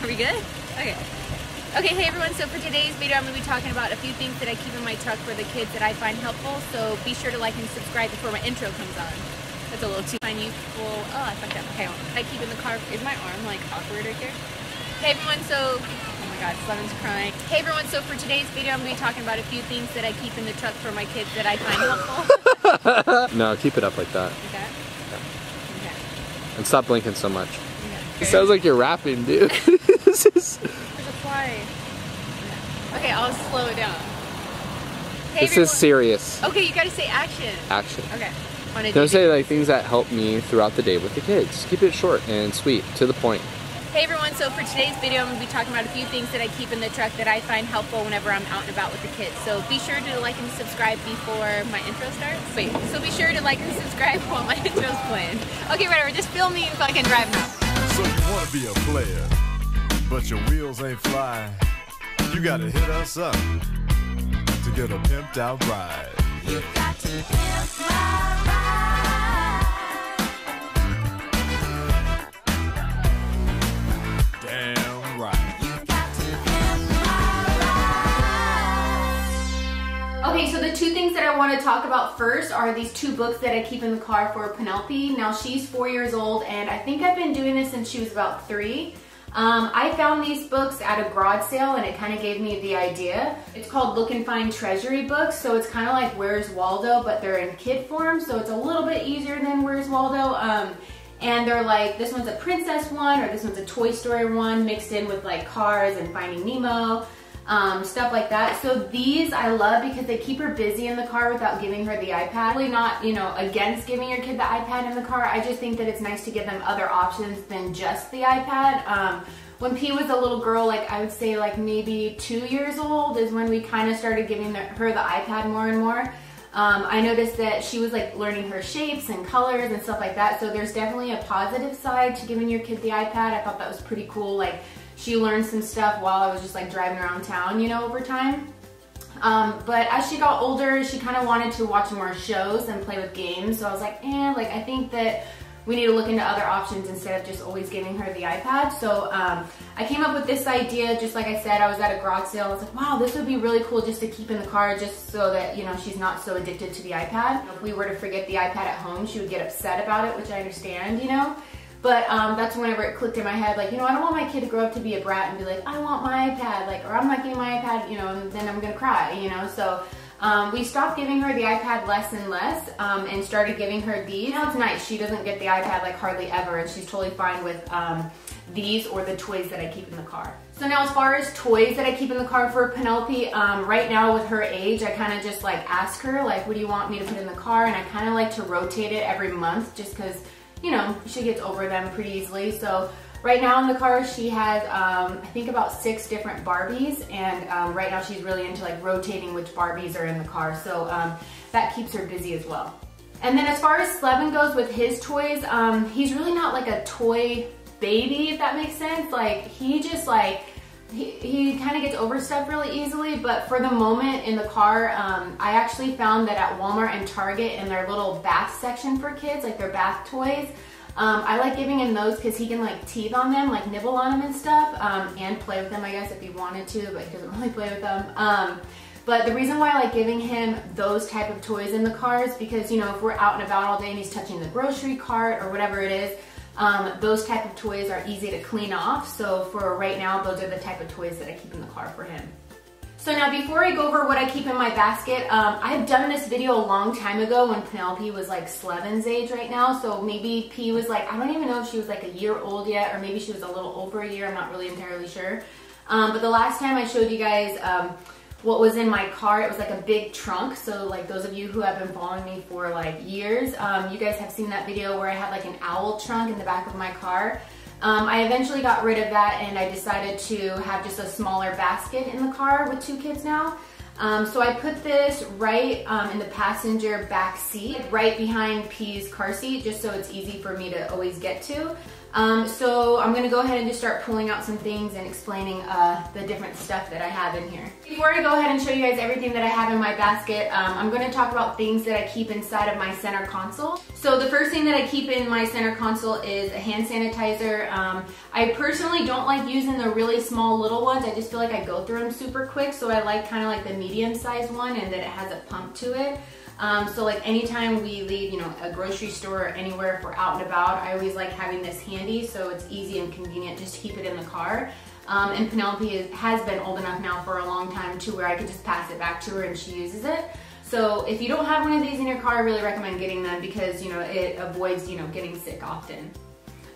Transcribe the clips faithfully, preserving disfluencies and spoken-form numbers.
Are we good? Okay. Okay, hey everyone, so for today's video, I'm going to be talking about a few things that I keep in my truck for the kids that I find helpful, so be sure to like and subscribe before my intro comes on. That's a little too useful. Oh, I fucked up. Okay, I keep in the car. Is my arm, like, awkward right here? Hey everyone, so... Oh my god, Slevin's crying. Hey everyone, so for today's video, I'm going to be talking about a few things that I keep in the truck for my kids that I find helpful. No, keep it up like that. Like that? Yeah. Okay. And stop blinking so much. It sounds like you're rapping, dude. This is... There's a fly. Okay, I'll slow it down. Hey, this everyone. Is serious. Okay, you gotta say action. Action. Okay. Wanna Don't do say like things that help me throughout the day with the kids. Keep it short and sweet, to the point. Hey everyone, so for today's video, I'm gonna be talking about a few things that I keep in the truck that I find helpful whenever I'm out and about with the kids. So be sure to like and subscribe before my intro starts. Wait, so be sure to like and subscribe while my intro's playing. Okay, whatever, just film me and fucking drive now. So you want to be a player, but your wheels ain't fly. You got to hit us up to get a pimped out ride. You got to pimp my ride. Damn right. You got to pimp my ride. Okay, so the two things that I want to talk about first are these two books that I keep in the car for Penelope. Now she's four years old and I think I've been doing this since she was about three. Um, I found these books at a garage sale and it kind of gave me the idea. It's called Look and Find Treasury Books, so it's kind of like Where's Waldo, but they're in kid form, so it's a little bit easier than Where's Waldo. Um, and they're like, this one's a princess one, or this one's a Toy Story one, mixed in with like Cars and Finding Nemo, um, stuff like that. So these I love because they keep her busy in the car without giving her the iPad. Really not, you know, against giving your kid the iPad in the car. I just think that it's nice to give them other options than just the iPad. Um, when P was a little girl, like I would say like maybe two years old is when we kind of started giving the, her the iPad more and more. Um, I noticed that she was like learning her shapes and colors and stuff like that. So there's definitely a positive side to giving your kid the iPad. I thought that was pretty cool. Like, she learned some stuff while I was just like driving around town, you know, over time. Um, but as she got older, she kind of wanted to watch more shows and play with games. So I was like, eh, like I think that we need to look into other options instead of just always giving her the iPad. So um, I came up with this idea, just like I said, I was at a garage sale. I was like, wow, this would be really cool just to keep in the car just so that, you know, she's not so addicted to the iPad. If we were to forget the iPad at home, she would get upset about it, which I understand, you know. But um, that's whenever it clicked in my head, like, you know, I don't want my kid to grow up to be a brat and be like, I want my iPad, like, or I'm not getting my iPad, you know, and then I'm gonna cry, you know. So um, we stopped giving her the iPad less and less um, and started giving her these. Now it's nice, she doesn't get the iPad like hardly ever and she's totally fine with um, these or the toys that I keep in the car. So now as far as toys that I keep in the car for Penelope, um, right now with her age, I kind of just like ask her, like, what do you want me to put in the car? And I kind of like to rotate it every month just because, you know, she gets over them pretty easily. So right now in the car she has um, I think about six different Barbies, and um, right now she's really into like rotating which Barbies are in the car, so um, that keeps her busy as well. And then as far as Slevin goes with his toys, um, he's really not like a toy baby, if that makes sense. Like he just like He, he kind of gets over stuff really easily, but for the moment in the car, um, I actually found that at Walmart and Target in their little bath section for kids, like their bath toys, um, I like giving him those because he can like teeth on them, like nibble on them and stuff, um, and play with them, I guess, if he wanted to, but he doesn't really play with them. Um, but the reason why I like giving him those type of toys in the car is because, you know, if we're out and about all day and he's touching the grocery cart or whatever it is, Um, those type of toys are easy to clean off, so for right now, those are the type of toys that I keep in the car for him. So now before I go over what I keep in my basket, um, I've done this video a long time ago when Penelope was like Slevin's age right now, so maybe P was like, I don't even know if she was like a year old yet, or maybe she was a little over a year, I'm not really entirely sure. Um, but the last time I showed you guys um, what was in my car, it was like a big trunk, so like those of you who have been following me for like years, um, you guys have seen that video where I had like an owl trunk in the back of my car. Um, I eventually got rid of that and I decided to have just a smaller basket in the car with two kids now. Um, so I put this right um, in the passenger back seat, right behind P's car seat, just so it's easy for me to always get to. Um, so I'm gonna go ahead and just start pulling out some things and explaining uh, the different stuff that I have in here. Before I go ahead and show you guys everything that I have in my basket, um, I'm gonna talk about things that I keep inside of my center console. So the first thing that I keep in my center console is a hand sanitizer. Um, I personally don't like using the really small little ones. I just feel like I go through them super quick, so I like kind of like the medium sized one and that it has a pump to it. Um, so like anytime we leave, you know, a grocery store or anywhere, if we're out and about, I always like having this handy so it's easy and convenient just to keep it in the car. Um, and Penelope is, has been old enough now for a long time to where I could just pass it back to her and she uses it. So if you don't have one of these in your car, I really recommend getting them because, you know, it avoids, you know, getting sick often.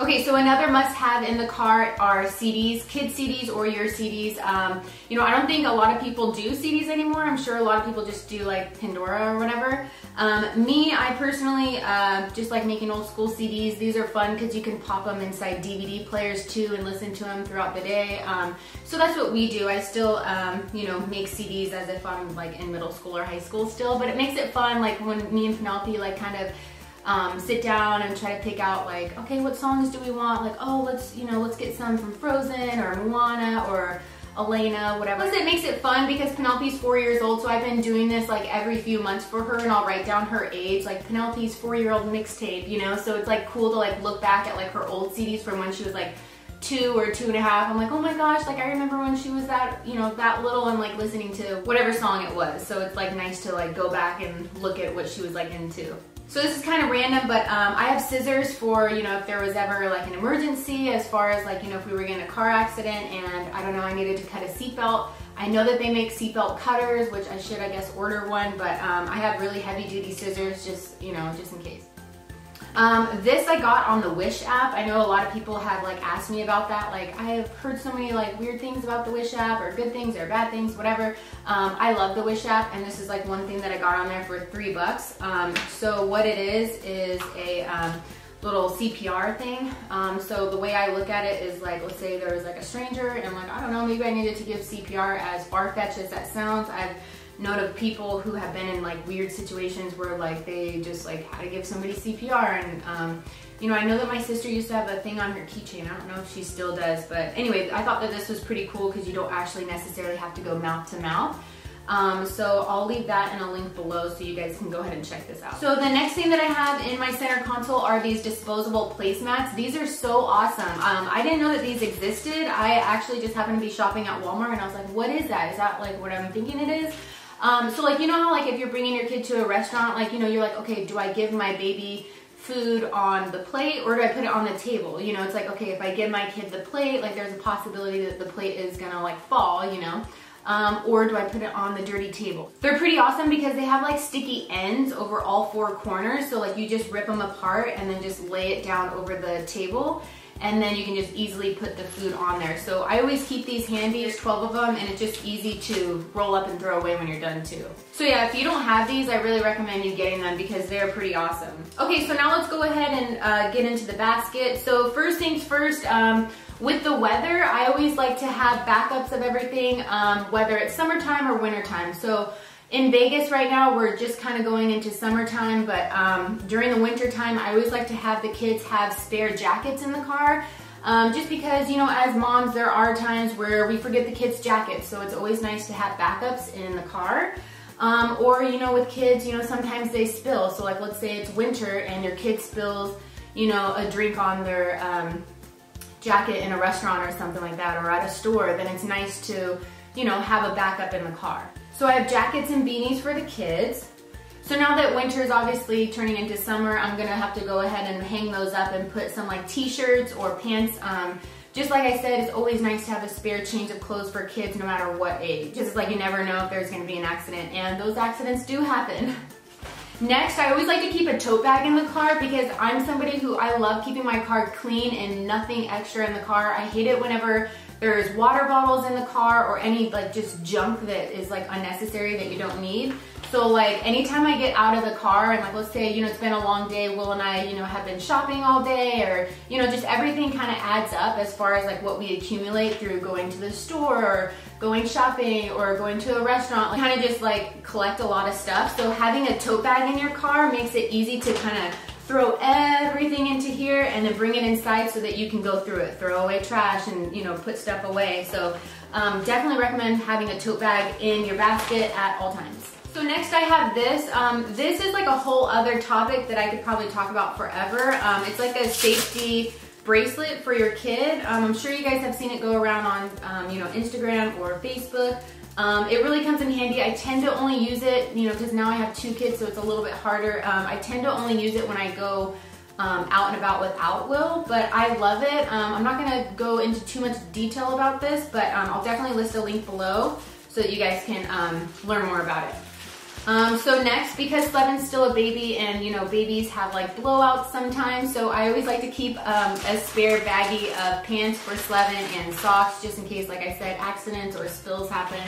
Okay, so another must-have in the car are C Ds, kids' C Ds or your C Ds. Um, you know, I don't think a lot of people do C Ds anymore. I'm sure a lot of people just do like Pandora or whatever. Um, me, I personally uh, just like making old school C Ds. These are fun because you can pop them inside D V D players too and listen to them throughout the day. Um, so that's what we do. I still, um, you know, make C Ds as if I'm like in middle school or high school still, but it makes it fun. Like when me and Penelope like kind of Um, sit down and try to pick out like, okay, what songs do we want? Like, oh, let's, you know, let's get some from Frozen or Moana or Elena, whatever. Plus it makes it fun because Penelope's four years old, so I've been doing this like every few months for her, and I'll write down her age, like Penelope's four-year-old mixtape, you know? So it's like cool to like look back at like her old C Ds from when she was like two or two and a half. I'm like, oh my gosh, like I remember when she was that, you know, that little and like listening to whatever song it was. So it's like nice to like go back and look at what she was like into. So this is kind of random, but um, I have scissors for, you know, if there was ever like an emergency as far as like, you know, if we were in a car accident and I don't know, I needed to cut a seatbelt. I know that they make seatbelt cutters, which I should, I guess, order one, but um, I have really heavy duty scissors just, you know, just in case. Um, this I got on the Wish app. I know a lot of people have like asked me about that. Like I have heard so many like weird things about the Wish app, or good things or bad things, whatever. Um, I love the Wish app, and this is like one thing that I got on there for three bucks. Um, so what it is is a um, little C P R thing. Um, so the way I look at it is like, let's say there was like a stranger and I'm like, I don't know, maybe I needed to give C P R. As far-fetched as that sounds, I've known of people who have been in like weird situations where like they just like had to give somebody C P R, and um, you know, I know that my sister used to have a thing on her keychain. I don't know if she still does, but anyway, I thought that this was pretty cool because you don't actually necessarily have to go mouth to mouth. Um, so I'll leave that in a link below so you guys can go ahead and check this out. So the next thing that I have in my center console are these disposable placemats. These are so awesome. Um, I didn't know that these existed. I actually just happened to be shopping at Walmart and I was like, what is that? Is that like what I'm thinking it is? Um, so like, you know how like if you're bringing your kid to a restaurant, like, you know, you're like, okay, do I give my baby food on the plate or do I put it on the table? You know, it's like, okay, if I give my kid the plate, like there's a possibility that the plate is gonna like fall, you know? Um, or do I put it on the dirty table? They're pretty awesome because they have like sticky ends over all four corners. So like you just rip them apart and then just lay it down over the table, and then you can just easily put the food on there. So I always keep these handy. There's twelve of them, and it's just easy to roll up and throw away when you're done too. So yeah, if you don't have these, I really recommend you getting them because they're pretty awesome. Okay, so now let's go ahead and uh, get into the basket. So first things first, um, with the weather, I always like to have backups of everything, um, whether it's summertime or wintertime. So in Vegas right now, we're just kind of going into summertime, but um, during the winter time, I always like to have the kids have spare jackets in the car, um, just because, you know, as moms, there are times where we forget the kids' jackets, so it's always nice to have backups in the car. Um, or, you know, with kids, you know, sometimes they spill. So like, let's say it's winter and your kid spills, you know, a drink on their um, jacket in a restaurant or something like that, or at a store, then it's nice to, you know, have a backup in the car. So I have jackets and beanies for the kids. So now that winter is obviously turning into summer, I'm gonna have to go ahead and hang those up and put some like t-shirts or pants. Um, just like I said, it's always nice to have a spare change of clothes for kids no matter what age. Just like you never know if there's gonna be an accident, and those accidents do happen. Next, I always like to keep a tote bag in the car because I'm somebody who, I love keeping my car clean and nothing extra in the car. I hate it whenever there's water bottles in the car or any like just junk that is like unnecessary that you don't need. So like anytime I get out of the car and like let's say, you know, it's been a long day, Will and I, you know, have been shopping all day, or, you know, just everything kind of adds up as far as like what we accumulate through going to the store or going shopping or going to a restaurant, like, kind of just like collect a lot of stuff. So having a tote bag in your car makes it easy to kind of throw everything into here and then bring it inside so that you can go through it. Throw away trash and, you know, put stuff away. So um, definitely recommend having a tote bag in your basket at all times. So next I have this. Um, this is like a whole other topic that I could probably talk about forever. Um, it's like a safety bracelet for your kid. Um, I'm sure you guys have seen it go around on um, you know, Instagram or Facebook. Um, it really comes in handy. I tend to only use it, you know, because now I have two kids, so it's a little bit harder. Um, I tend to only use it when I go um, out and about without Will, but I love it. Um, I'm not going to go into too much detail about this, but um, I'll definitely list a link below so that you guys can um, learn more about it. Um, so next, because Slevin's still a baby and, you know, babies have like blowouts sometimes, so I always like to keep um, a spare baggie of pants for Slevin and socks just in case, like I said, accidents or spills happen.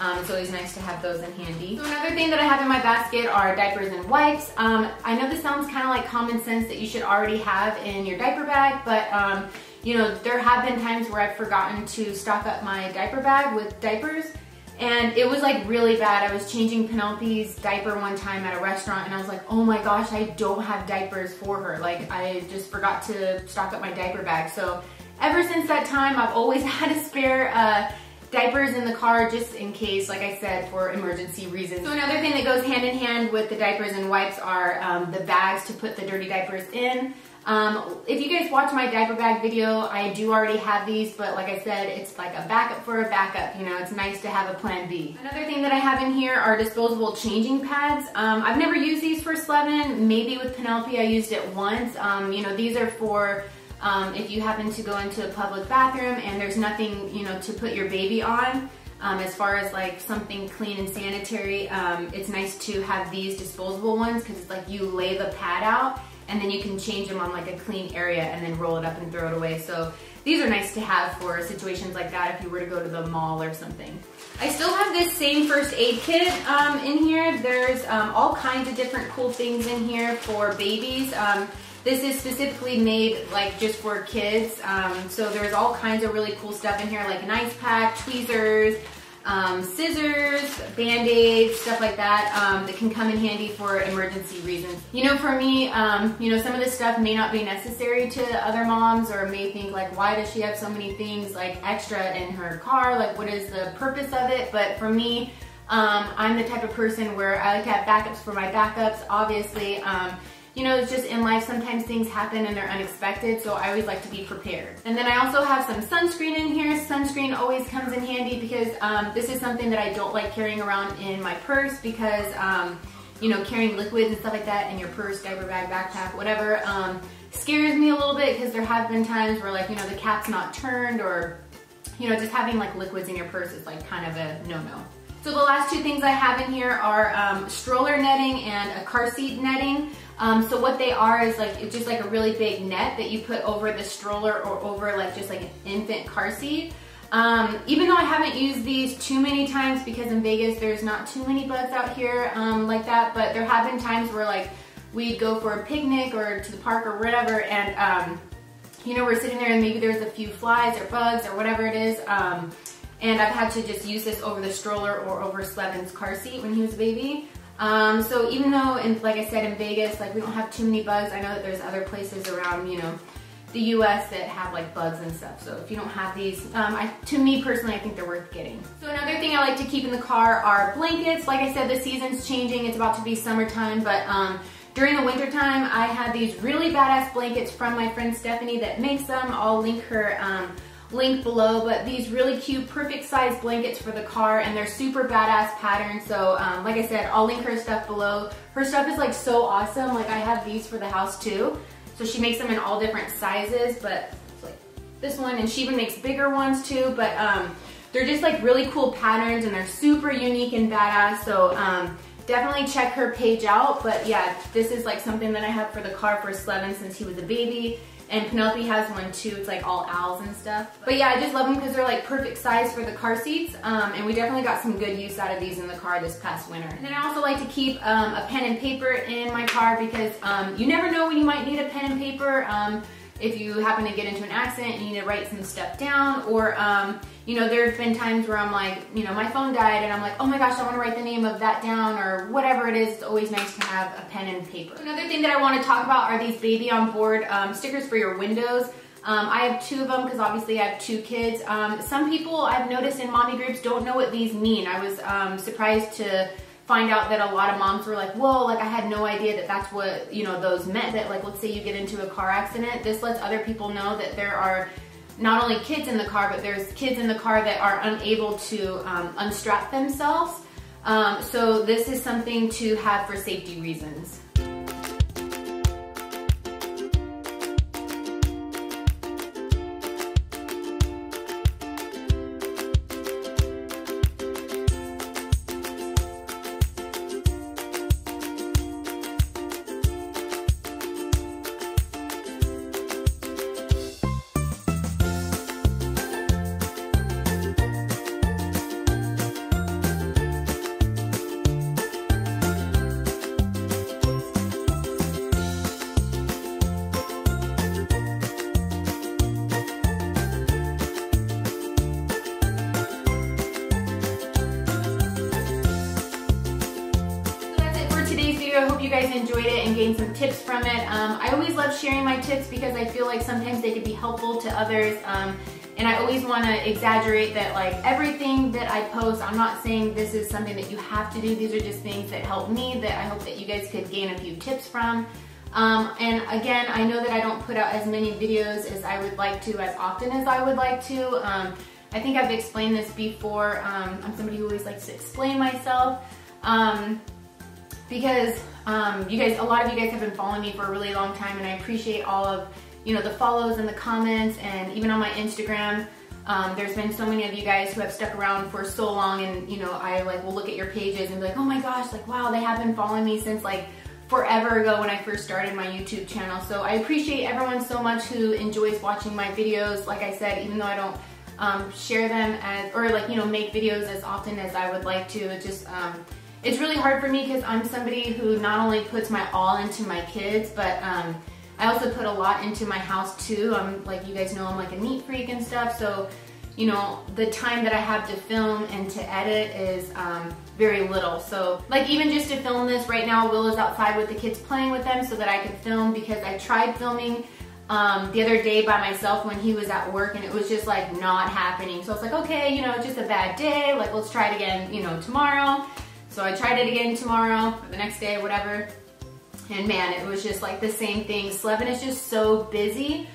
Um, it's always nice to have those in handy. So another thing that I have in my basket are diapers and wipes. Um, I know this sounds kind of like common sense that you should already have in your diaper bag, but um, you know, there have been times where I've forgotten to stock up my diaper bag with diapers. And it was like really bad. I was changing Penelope's diaper one time at a restaurant and I was like, oh my gosh, I don't have diapers for her. Like, I just forgot to stock up my diaper bag. So ever since that time, I've always had a spare uh, diapers in the car just in case, like I said, for emergency reasons. So another thing that goes hand in hand with the diapers and wipes are um, the bags to put the dirty diapers in. Um, if you guys watch my diaper bag video, I do already have these, but like I said, it's like a backup for a backup. You know, it's nice to have a plan B. Another thing that I have in here are disposable changing pads. Um, I've never used these for Slevin. Maybe with Penelope I used it once. Um, you know, these are for um, if you happen to go into a public bathroom and there's nothing, you know, to put your baby on. Um, as far as like something clean and sanitary, um, it's nice to have these disposable ones because it's like you lay the pad out and then you can change them on like a clean area and then roll it up and throw it away. So these are nice to have for situations like that if you were to go to the mall or something. I still have this same first aid kit um, in here. There's um, all kinds of different cool things in here for babies. Um, this is specifically made like just for kids. Um, so there's all kinds of really cool stuff in here, like an ice pack, tweezers, um, scissors, band-aids, stuff like that, um, that can come in handy for emergency reasons. You know, for me, um, you know, some of this stuff may not be necessary to other moms or may think like, why does she have so many things like extra in her car? Like, what is the purpose of it? But for me, um, I'm the type of person where I like to have backups for my backups, obviously. Um, You know, it's just in life, sometimes things happen and they're unexpected, so I always like to be prepared. And then I also have some sunscreen in here. Sunscreen always comes in handy because um, this is something that I don't like carrying around in my purse because, um, you know, carrying liquids and stuff like that in your purse, diaper bag, backpack, whatever, um, scares me a little bit because there have been times where, like, you know, the cap's not turned or, you know, just having, like, liquids in your purse is, like, kind of a no-no. So the last two things I have in here are um, stroller netting and a car seat netting. Um, so what they are is like, it's just like a really big net that you put over the stroller or over like just like an infant car seat. Um, even though I haven't used these too many times because in Vegas there's not too many bugs out here um, like that, but there have been times where like we'd go for a picnic or to the park or whatever and um, you know, we're sitting there and maybe there's a few flies or bugs or whatever it is. Um, and I've had to just use this over the stroller or over Slevin's car seat when he was a baby. Um, so even though, in, like I said, in Vegas, like we don't have too many bugs, I know that there's other places around, you know, the U S that have like bugs and stuff. So if you don't have these, um, I, to me personally, I think they're worth getting. So another thing I like to keep in the car are blankets. Like I said, the season's changing. It's about to be summertime, but um, during the winter time, I had these really badass blankets from my friend Stephanie that makes them. I'll link her um, link below, but these really cute, perfect size blankets for the car, and they're super badass patterns. So um, like I said, I'll link her stuff below. Her stuff is like so awesome. Like I have these for the house too. So she makes them in all different sizes, but it's like this one, and she even makes bigger ones too, but um, they're just like really cool patterns and they're super unique and badass. So um, definitely check her page out. But yeah, this is like something that I have for the car for Slevin since he was a baby. And Penelope has one too, it's like all owls and stuff. But yeah, I just love them because they're like perfect size for the car seats. Um, and we definitely got some good use out of these in the car this past winter. And then I also like to keep um, a pen and paper in my car because um, you never know when you might need a pen and paper. Um, if you happen to get into an accident and you need to write some stuff down, or um, you know, there's been times where I'm like, you know, my phone died and I'm like, oh my gosh, I want to write the name of that down or whatever it is. It's always nice to have a pen and paper. Another thing that I want to talk about are these baby on board um, stickers for your windows. Um, I have two of them because obviously I have two kids. Um, some people I've noticed in mommy groups don't know what these mean. I was um, surprised to find out that a lot of moms were like, whoa, like I had no idea that that's what, you know, those meant. That like, let's say you get into a car accident, this lets other people know that there are not only kids in the car, but there's kids in the car that are unable to um, unstrap themselves. Um, so this is something to have for safety reasons. I hope you guys enjoyed it and gained some tips from it. Um, I always love sharing my tips because I feel like sometimes they could be helpful to others. Um, and I always want to exaggerate that like everything that I post, I'm not saying this is something that you have to do. These are just things that help me that I hope that you guys could gain a few tips from. Um, and again, I know that I don't put out as many videos as I would like to, as often as I would like to. Um, I think I've explained this before. Um, I'm somebody who always likes to explain myself. Um, Because um, you guys, a lot of you guys have been following me for a really long time, and I appreciate all of, you know, the follows and the comments, and even on my Instagram, um, there's been so many of you guys who have stuck around for so long, and you know, I like will look at your pages and be like, oh my gosh, like wow, they have been following me since like forever ago when I first started my YouTube channel. So I appreciate everyone so much who enjoys watching my videos. Like I said, even though I don't um, share them as, or like you know, make videos as often as I would like to, it just. Um, It's really hard for me because I'm somebody who not only puts my all into my kids, but um, I also put a lot into my house too. I'm like, you guys know I'm like a neat freak and stuff, so you know, the time that I have to film and to edit is um, very little. So like even just to film this right now, Will is outside with the kids playing with them so that I could film, because I tried filming um, the other day by myself when he was at work and it was just like not happening. So I was like, okay, you know, just a bad day, like let's try it again, you know, tomorrow. So I tried it again tomorrow, or the next day, whatever, and man, it was just like the same thing. Slevin is just so busy.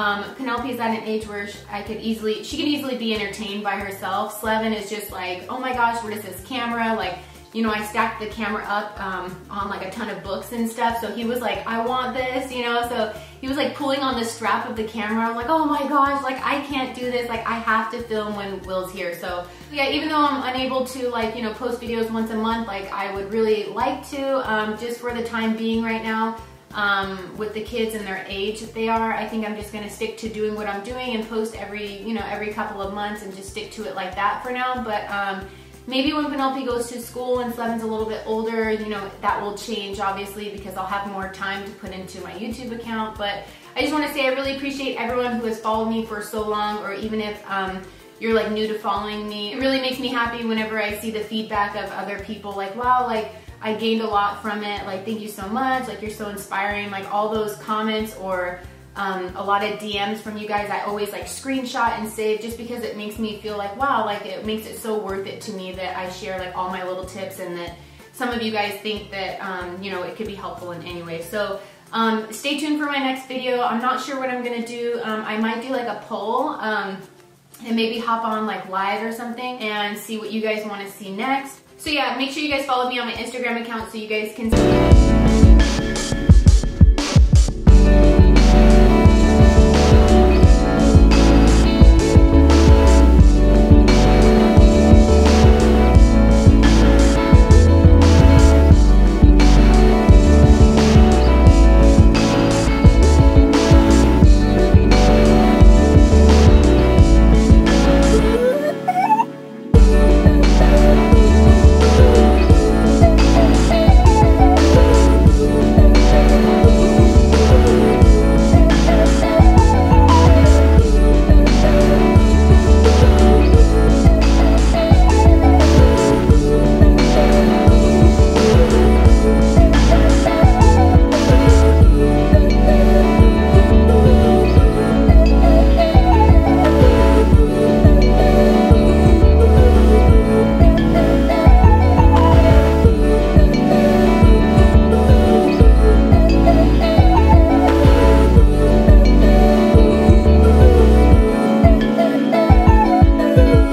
Um, Penelope's at an age where I could easily, she can easily be entertained by herself. Slevin is just like, oh my gosh, what is this camera? Like, you know, I stacked the camera up um, on like a ton of books and stuff, so he was like, I want this, you know, so he was like pulling on the strap of the camera. I'm like, oh my gosh, like I can't do this, like I have to film when Will's here. So yeah, even though I'm unable to like, you know, post videos once a month, like I would really like to, um, just for the time being right now, um, with the kids and their age that they are, I think I'm just gonna stick to doing what I'm doing and post every, you know, every couple of months and just stick to it like that for now. But um, maybe when Penelope goes to school and Slevin's a little bit older, you know, that will change obviously because I'll have more time to put into my YouTube account. But I just want to say I really appreciate everyone who has followed me for so long, or even if um, you're like new to following me. It really makes me happy whenever I see the feedback of other people like, wow, like I gained a lot from it. Like, thank you so much. Like, you're so inspiring. Like all those comments or Um, a lot of D Ms from you guys, I always like screenshot and save just because it makes me feel like, wow, like it makes it so worth it to me that I share like all my little tips and that some of you guys think that, um, you know, it could be helpful in any way. So um, stay tuned for my next video. I'm not sure what I'm going to do. Um, I might do like a poll um, and maybe hop on like live or something and see what you guys want to see next. So yeah, make sure you guys follow me on my Instagram account so you guys can see it. Bye.